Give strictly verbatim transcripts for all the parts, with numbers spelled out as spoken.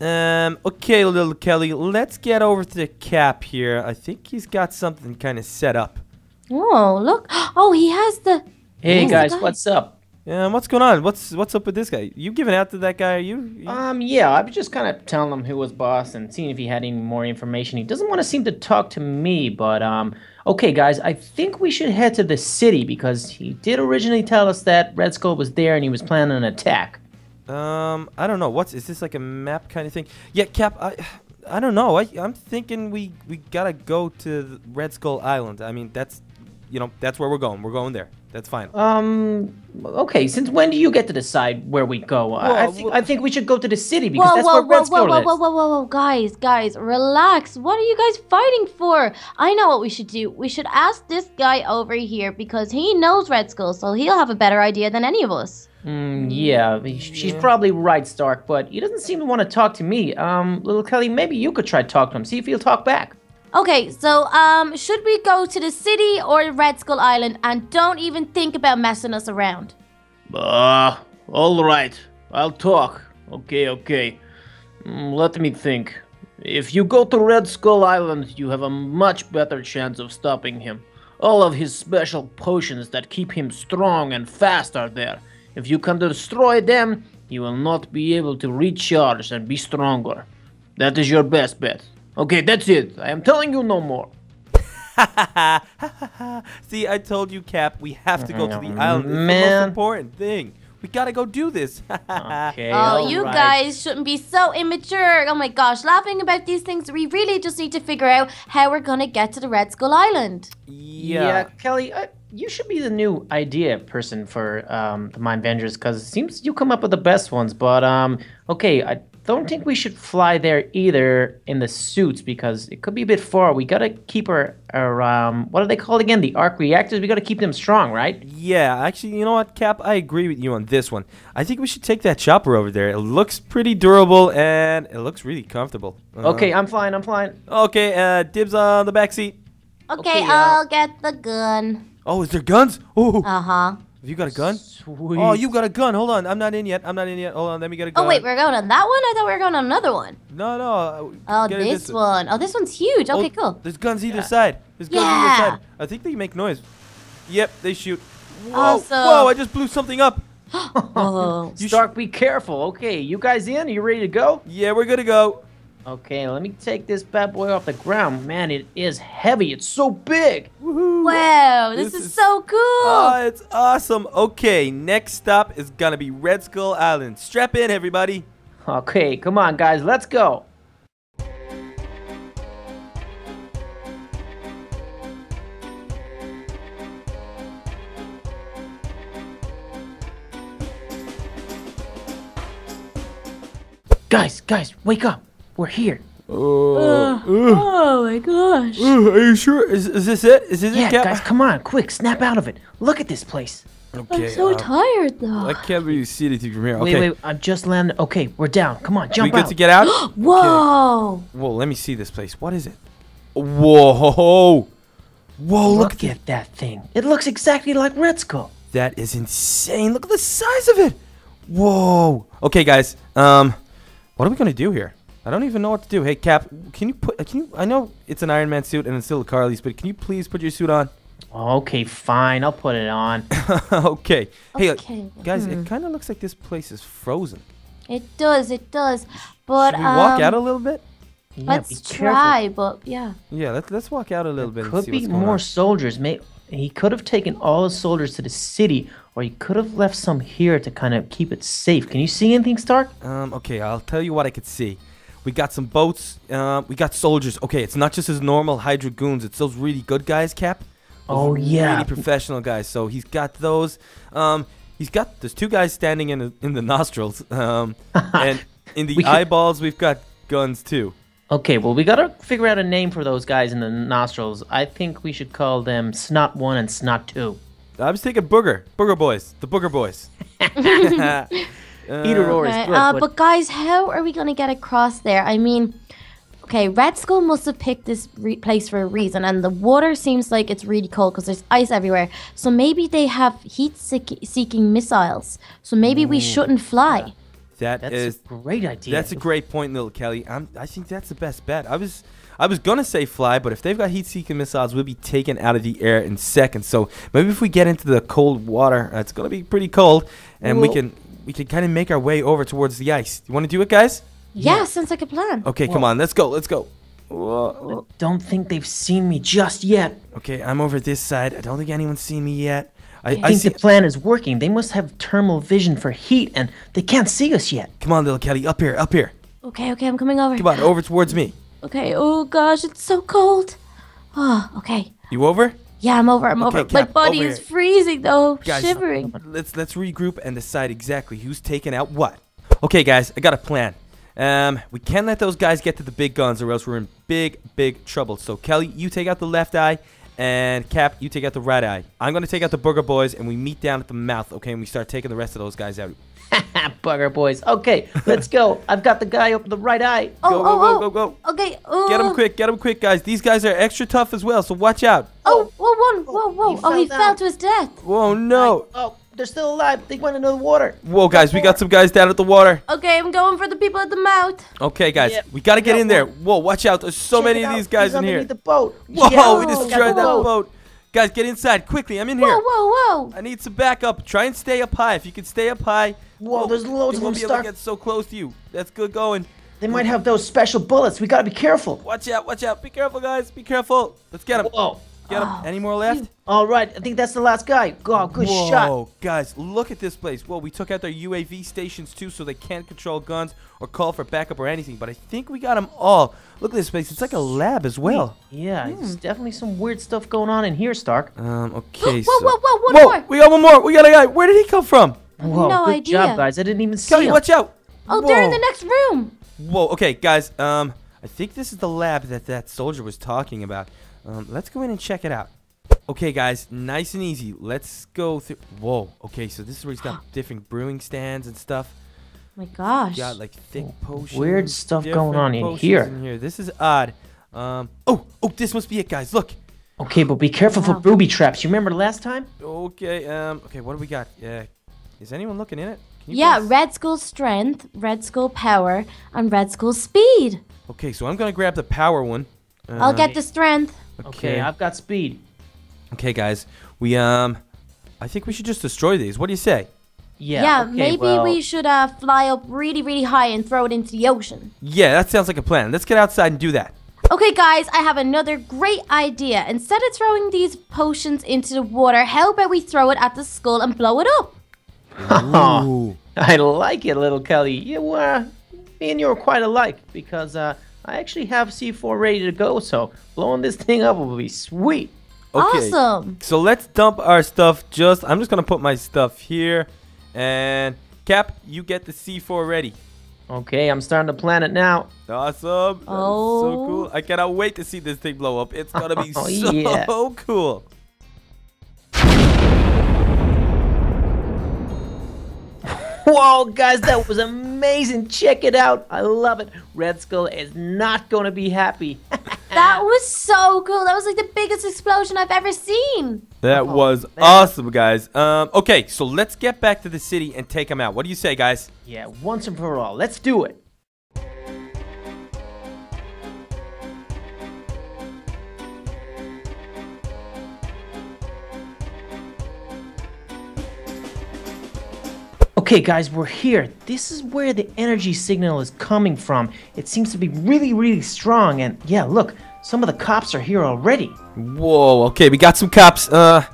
Um, okay, Little Kelly, let's get over to the cap here. I think he's got something kind of set up. Oh, look. Oh, he has the... Hey, has guys, the guy. What's up? Um, what's going on? What's what's up with this guy? You giving out to that guy, are you? you... Um, yeah, I was just kind of telling him who was boss and seeing if he had any more information. He doesn't want to seem to talk to me, but, um... okay, guys, I think we should head to the city because he did originally tell us that Red Skull was there and he was planning an attack. Um, I don't know. What's is this like a map kind of thing? Yeah, Cap, I, I don't know. I, I'm thinking we we gotta go to Red Skull Island. I mean, that's, you know, that's where we're going. We're going there. That's fine. Um, okay. Since when do you get to decide where we go? Whoa, I think whoa. I think we should go to the city because whoa, that's whoa, where whoa, Red Skull whoa, whoa, is. Whoa, whoa, whoa, whoa, whoa, guys, guys, relax. What are you guys fighting for? I know what we should do. We should ask this guy over here because he knows Red Skull, so he'll have a better idea than any of us. Mm, yeah, she's yeah. probably right, Stark, but he doesn't seem to want to talk to me. Um, Little Kelly, maybe you could try to talk to him, see if he'll talk back. Okay, so, um, should we go to the city or Red Skull Island and don't even think about messing us around? Uh, all right, I'll talk. Okay, okay. Mm, let me think. If you go to Red Skull Island, you have a much better chance of stopping him. All of his special potions that keep him strong and fast are there. If you can destroy them, you will not be able to recharge and be stronger. That is your best bet. Okay, that's it. I am telling you no more. See, I told you, Cap, we have to go to the island. Man. It's the most important thing. We gotta go do this. Okay, oh, you right. guys shouldn't be so immature. Oh my gosh, laughing about these things. We really just need to figure out how we're gonna get to the Red Skull Island. Yeah, yeah Kelly, I, you should be the new idea person for um, the MineVengers because it seems you come up with the best ones. But um, okay, I don't think we should fly there either in the suits because it could be a bit far. We gotta keep our, our um, what are they called again? The arc reactors. We gotta keep them strong, right? Yeah, actually, you know what, Cap? I agree with you on this one. I think we should take that chopper over there. It looks pretty durable and it looks really comfortable. Uh, okay, I'm flying. I'm flying. Okay, uh, dibs on the back seat. Okay, okay uh, I'll get the gun. Oh, is there guns? Oh. Uh huh. Have you got a gun? Sweet. Oh, you got a gun. Hold on. I'm not in yet. I'm not in yet. Hold on. Let me get a gun. Oh, wait. We're going on that one? I thought we were going on another one. No, no. Oh, get this one. Oh, this one's huge. Okay, oh, cool. There's guns either yeah. side. There's guns yeah. either side. I think they make noise. Yep, they shoot. Whoa. Awesome. Whoa, I just blew something up. Oh. Stark, be careful. Okay, you guys in? Are you ready to go? Yeah, we're good to go. Okay, let me take this bad boy off the ground. Man, it is heavy. It's so big. Woohoo. Wow, this, this is, is so cool. Oh, it's awesome. Okay, next stop is going to be Red Skull Island. Strap in, everybody. Okay, come on, guys. Let's go. Guys, guys, wake up. We're here. Oh, uh, oh my gosh. Uh, are you sure? Is, is this it? Is this yeah, it? Yeah, guys, come on. Quick, snap out of it. Look at this place. Okay, I'm so um, tired, though. I can't really see anything from here. Okay. Wait, wait. I'm just landing. Okay, we're down. Come on, jump we out. We good to get out? Whoa. Okay. Whoa, let me see this place. What is it? Whoa. Whoa, look, look at that thing. It looks exactly like Red Skull. That is insane. Look at the size of it. Whoa. Okay, guys. Um, what are we going to do here? I don't even know what to do. Hey, Cap, can you put, can you, I know it's an Iron Man suit and it's still a Carly's, but can you please put your suit on? Okay, fine. I'll put it on. okay. okay. Hey, uh, guys, hmm. it kind of looks like this place is frozen. It does, it does. But, Should we um, walk out a little bit? Yeah, let's try, but yeah. Yeah, let's, let's walk out a little there bit could and see be what's going more on. Soldiers. May, he could have taken all his soldiers to the city, or he could have left some here to kind of keep it safe. Can you see anything, Stark? Um. Okay, I'll tell you what I could see. We got some boats. Uh, we got soldiers. Okay, it's not just his normal Hydra goons. It's those really good guys, Cap. Those oh, yeah. Really professional guys. So he's got those. Um, he's got... There's two guys standing in, in the nostrils. Um, and in the we eyeballs, could... we've got guns, too. Okay, well, we got to figure out a name for those guys in the nostrils. I think we should call them Snot one and Snot two. I was thinking Booger. Booger Boys. The Booger Boys. Uh, Either or okay. is good, uh, but, but guys, how are we going to get across there? I mean, okay, Red Skull must have picked this re place for a reason, and the water seems like it's really cold because there's ice everywhere. So maybe they have heat-seeking missiles. So maybe mm. we shouldn't fly. That that's is a great idea. That's a great point, Little Kelly. I'm, I think that's the best bet. I was I was gonna say fly, but if they've got heat-seeking missiles, we'll be taken out of the air in seconds. So maybe if we get into the cold water, uh, it's gonna be pretty cold, and well, we can we can kind of make our way over towards the ice. You want to do it, guys? Yeah, yeah, sounds like a plan. Okay, Whoa. come on, let's go, let's go. Whoa. I don't think they've seen me just yet. Okay, I'm over this side. I don't think anyone's seen me yet. I, I think I see the plan is working. They must have thermal vision for heat, and they can't see us yet. Come on, Little Kelly, up here, up here. Okay, okay, I'm coming over. Come on, over towards me. Okay, oh gosh, it's so cold. Oh, okay. You over? Yeah, I'm over, I'm okay, over. Cap, My body over is here. freezing, though, guys, shivering. Let's, let's regroup and decide exactly who's taking out what. Okay, guys, I got a plan. Um, we can't let those guys get to the big guns, or else we're in big, big trouble. So, Kelly, you take out the left eye. And Cap, you take out the right eye. I'm going to take out the Booger Boys, and we meet down at the mouth, okay? And we start taking the rest of those guys out. Booger Boys. Okay, let's go. I've got the guy up the right eye. Oh, go, oh, go, go, go, go. Okay. Uh, get him quick. Get him quick, guys. These guys are extra tough as well, so watch out. Oh, whoa, whoa, whoa, whoa. He oh, fell he down. fell to his death. Whoa, no. I, oh, they're still alive. They went into the water. Whoa, guys, we got some guys down at the water. Okay, I'm going for the people at the mouth. Okay, guys, yeah. we got to get in there. Whoa, watch out. There's so Check many of these guys He's in here. The boat. Whoa, yeah. we destroyed that boat. boat. Guys, get inside quickly. I'm in whoa, here. Whoa, whoa, whoa. I need some backup. Try and stay up high. If you can stay up high. Whoa, whoa there's loads of them. You won't be able to get so close to you. That's good going. They might have those special bullets. We got to be careful. Watch out, watch out. Be careful, guys. Be careful. Let's get them. Whoa. Get him. Oh, Any more left? All right. I think that's the last guy. God, good Whoa, shot. Whoa, guys, look at this place. Well, we took out their U A V stations, too, so they can't control guns or call for backup or anything. But I think we got them all. Look at this place. It's like a lab as well. Yeah, hmm. there's definitely some weird stuff going on in here, Stark. Um, okay, so... Whoa, whoa, whoa, one whoa, more. We got one more. We got a guy. Where did he come from? Whoa, no good idea. job, guys. I didn't even see Kelly, him. watch out. Oh, whoa. they're in the next room. Whoa, okay, guys. Um, I think this is the lab that that soldier was talking about. Um, let's go in and check it out. Okay, guys, nice and easy. Let's go through. Whoa. Okay, so this is where he's got different brewing stands and stuff. My gosh. He's got like thick potions. Weird stuff going on in here. in here. This is odd. Um. Oh. Oh. This must be it, guys. Look. Okay, but be careful wow. for booby traps. You remember last time? Okay. Um. Okay. What do we got? Yeah. Uh, is anyone looking in it? Can you yeah. Please? Red Skull strength, Red Skull power, and Red Skull speed. Okay, so I'm gonna grab the power one. Uh, I'll get the strength. Okay. okay, I've got speed. Okay, guys, we um, I think we should just destroy these. What do you say? Yeah. Yeah, okay, maybe well. we should uh fly up really, really high and throw it into the ocean. Yeah, that sounds like a plan. Let's get outside and do that. Okay, guys, I have another great idea. Instead of throwing these potions into the water, how about we throw it at the skull and blow it up? Ooh. I like it, Little Kelly. You uh, me and you are quite alike because uh. I actually have C four ready to go, so blowing this thing up will be sweet. Okay. Awesome. So let's dump our stuff. Just I'm just gonna put my stuff here, and Cap, you get the C four ready. Okay, I'm starting to plan it now. Awesome. Oh, so cool! I cannot wait to see this thing blow up. It's gonna be oh, so yeah. cool. Whoa, guys, that was amazing. Check it out. I love it. Red Skull is not going to be happy. That was so cool. That was like the biggest explosion I've ever seen. That oh, was man. awesome, guys. Um, okay, so let's get back to the city and take them out. What do you say, guys? Yeah, once and for all. Let's do it. Okay, guys, we're here. This is where the energy signal is coming from. It seems to be really, really strong. And yeah, look, some of the cops are here already. Whoa, okay, we got some cops. Uh,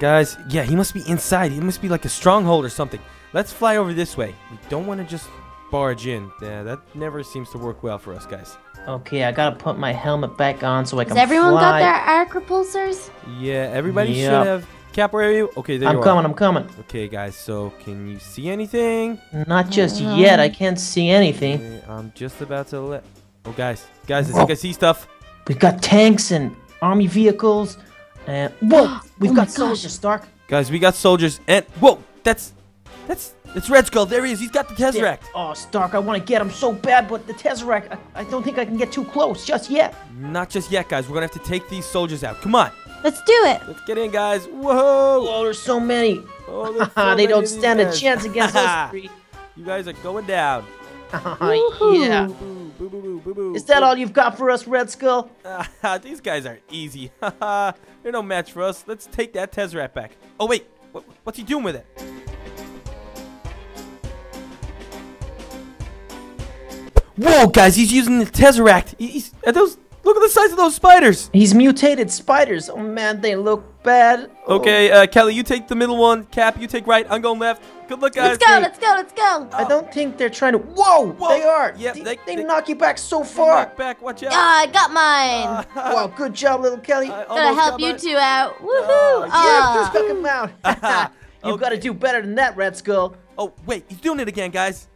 guys, yeah, he must be inside. He must be like a stronghold or something. Let's fly over this way. We don't want to just barge in. Yeah, that never seems to work well for us, guys. Okay, I gotta put my helmet back on so I can fly. Has everyone got their arc repulsors? Yeah, everybody yep. should have. Cap, where are you? Okay, there I'm you are. I'm coming, I'm coming. Okay, guys, so can you see anything? Not just um, yet. I can't see anything. Okay, I'm just about to let... Oh, guys. Guys, I think I see stuff. We've got tanks and army vehicles. And... Whoa! We've oh got soldiers, Stark. Guys, we got soldiers and... Whoa! That's... That's... It's Red Skull. There he is. He's got the Tesseract. Oh, Stark, I want to get him so bad, but the Tesseract... I, I don't think I can get too close just yet. Not just yet, guys. We're going to have to take these soldiers out. Come on. Let's do it. Let's get in, guys. Whoa. Whoa, there's so many. Oh, there's so they many don't stand guys. a chance against us three. You guys are going down. Oh, yeah. Boo, boo, boo, boo, boo, boo, Is that boo. all you've got for us, Red Skull? Uh, these guys are easy. They're no match for us. Let's take that Tesseract back. Oh, wait. What, what's he doing with it? Whoa, guys, he's using the Tesseract. He's, are those, look at the size of those spiders. He's mutated spiders. Oh, man, they look bad. Oh. Okay, uh, Kelly, you take the middle one. Cap, you take right. I'm going left. Good luck, guys. Let's go, let's go, let's go. I don't think they're trying to... Whoa, Whoa. they are. Yep, they, they, they, they knock you back so far. Knock back, watch out. Uh, I got mine. Uh, wow, good job, little Kelly. Uh, Gotta help got you two out. Woohoo. Uh, yeah, just knock him out. Uh, You've okay. got to do better than that, Red Skull. Oh, wait, he's doing it again, guys.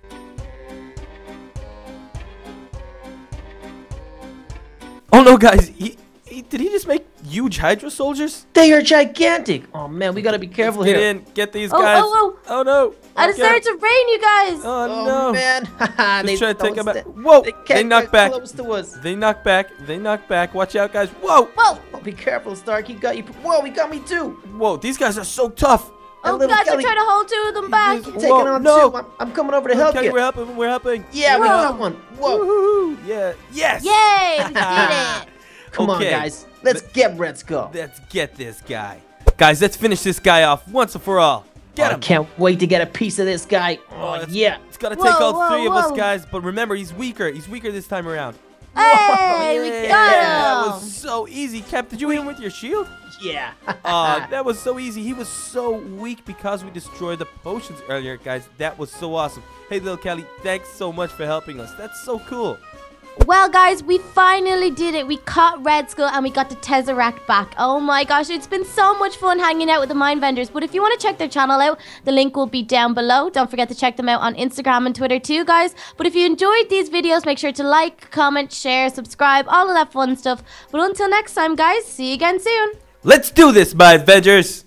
Oh no, guys! He, he, did he just make huge Hydra soldiers? They are gigantic! Oh man, we gotta be careful Let's get here. Get in, get these oh, guys! Oh, oh, oh! no! I decided to rain, you guys! Oh, oh no! Man! they try to take them back. Whoa! They, they knock back. They knock back. They knock back. Watch out, guys! Whoa! Whoa! Oh, be careful, Stark. He got you. Whoa! He got me too. Whoa! These guys are so tough. Oh gosh, Kelly. I'm trying to hold two of them back. Taking on no. two. I'm, I'm coming over to help Kelly, you. We're helping. We're helping. Yeah, Whoa. we got one. Whoa! Yeah. Yes. Yay! We did it. Come okay. on, guys. Let's Th get Red Skull. Let's get this guy. Guys, let's finish this guy off once and for all. Get oh, him. I can't wait to get a piece of this guy. Oh, it's, yeah. It's gotta take whoa, all whoa, three whoa. of us, guys. But remember, he's weaker. He's weaker this time around. Hey, we yeah, got him. That was so easy. Cap, did you hit him with your shield? Yeah. uh, that was so easy. He was so weak because we destroyed the potions earlier, guys. That was so awesome. Hey, Little Kelly, thanks so much for helping us. That's so cool. Well, guys, we finally did it. We caught Red Skull and we got the Tesseract back. Oh my gosh, it's been so much fun hanging out with the MineVengers. But if you want to check their channel out, the link will be down below. Don't forget to check them out on Instagram and Twitter too, guys. But if you enjoyed these videos, make sure to like, comment, share, subscribe, all of that fun stuff. But until next time, guys, see you again soon. Let's do this, MineVengers!